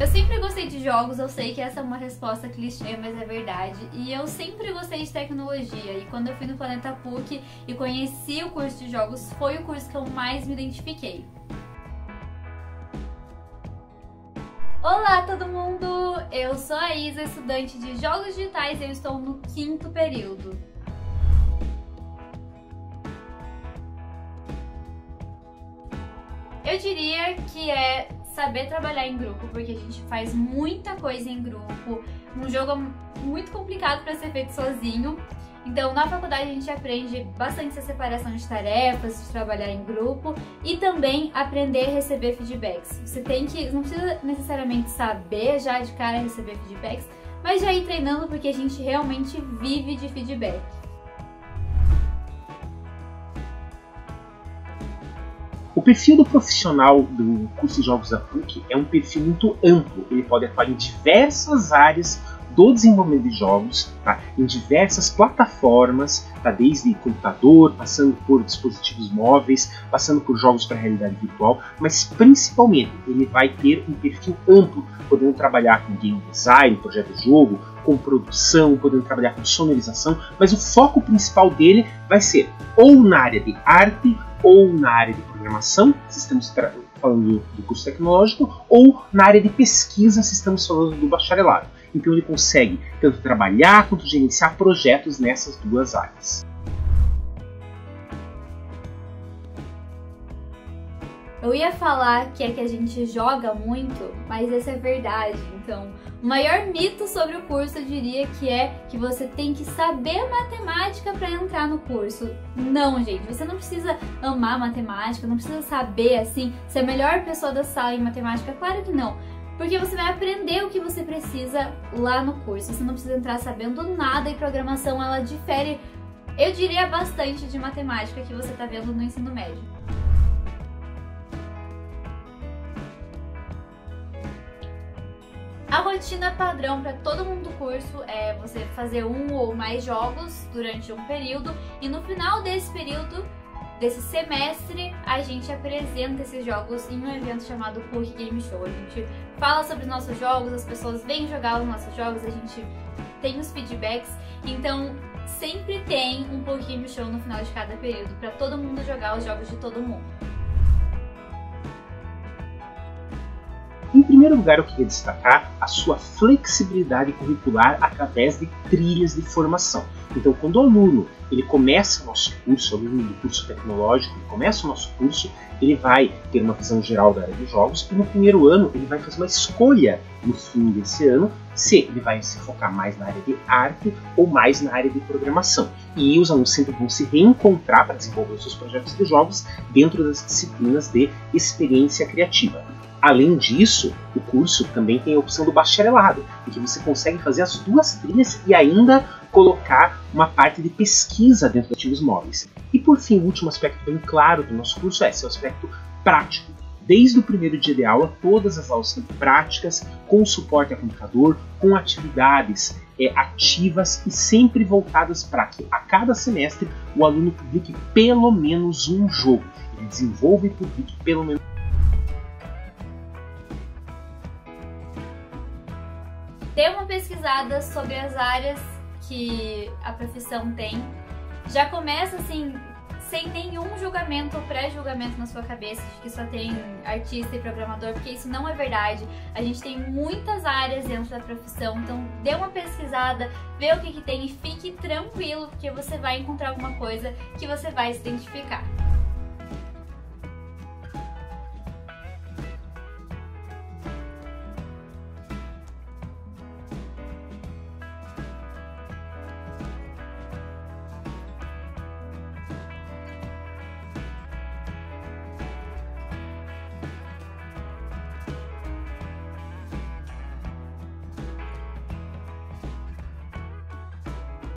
Eu sempre gostei de jogos, eu sei que essa é uma resposta clichê, mas é verdade. E eu sempre gostei de tecnologia, e quando eu fui no Planeta PUC e conheci o curso de jogos, foi o curso que eu mais me identifiquei. Olá todo mundo! Eu sou a Isa, estudante de Jogos Digitais, e eu estou no 5º período. Eu diria que é saber trabalhar em grupo, porque a gente faz muita coisa em grupo. Um jogo é muito complicado para ser feito sozinho. Então, na faculdade a gente aprende bastante essa separação de tarefas, de trabalhar em grupo e também aprender a receber feedbacks. Você tem que, não precisa necessariamente saber já de cara receber feedbacks, mas já ir treinando, porque a gente realmente vive de feedback. O perfil do profissional do curso de Jogos da PUC é um perfil muito amplo. Ele pode atuar em diversas áreas do desenvolvimento de jogos, tá? Em diversas plataformas, tá? Desde computador, passando por dispositivos móveis, passando por jogos para realidade virtual, mas principalmente ele vai ter um perfil amplo, podendo trabalhar com game design, projeto de jogo, com produção, podendo trabalhar com sonorização, mas o foco principal dele vai ser ou na área de arte, ou na área de programação, se estamos falando do curso tecnológico, ou na área de pesquisa, se estamos falando do bacharelado. Então ele consegue tanto trabalhar quanto gerenciar projetos nessas duas áreas. Eu ia falar que é que a gente joga muito, mas essa é verdade. Então, o maior mito sobre o curso, eu diria que é que você tem que saber matemática para entrar no curso. Não, gente, você não precisa amar matemática, não precisa saber, assim, ser a melhor pessoa da sala em matemática, claro que não. Porque você vai aprender o que você precisa lá no curso, você não precisa entrar sabendo nada, e programação, ela difere, eu diria, bastante de matemática que você está vendo no ensino médio. A rotina padrão para todo mundo do curso é você fazer um ou mais jogos durante um período, e no final desse período, desse semestre, a gente apresenta esses jogos em um evento chamado Pork Game Show. A gente fala sobre os nossos jogos, as pessoas vêm jogar os nossos jogos, a gente tem os feedbacks. Então, sempre tem um Pork Game Show no final de cada período, para todo mundo jogar os jogos de todo mundo. Em primeiro lugar, eu queria destacar a sua flexibilidade curricular através de trilhas de formação. Então, quando o aluno ele começa o nosso curso, o aluno do curso tecnológico, ele começa o nosso curso, ele vai ter uma visão geral da área de jogos, e no primeiro ano ele vai fazer uma escolha no fim desse ano, se ele vai se focar mais na área de arte ou mais na área de programação. E os alunos sempre vão se reencontrar para desenvolver seus projetos de jogos dentro das disciplinas de experiência criativa. Além disso, o curso também tem a opção do bacharelado, em que você consegue fazer as duas trilhas e ainda colocar uma parte de pesquisa dentro de Ativos Móveis. E por fim, o último aspecto bem claro do nosso curso é seu aspecto prático. Desde o primeiro dia de aula, todas as aulas são práticas, com suporte a computador, com atividades ativas e sempre voltadas para que a cada semestre o aluno publique pelo menos um jogo. Ele desenvolva e publique pelo menos . Dê uma pesquisada sobre as áreas que a profissão tem. Já começa assim, sem nenhum julgamento ou pré-julgamento na sua cabeça de que só tem artista e programador, porque isso não é verdade. A gente tem muitas áreas dentro da profissão, então dê uma pesquisada, vê o que tem e fique tranquilo, porque você vai encontrar alguma coisa que você vai se identificar.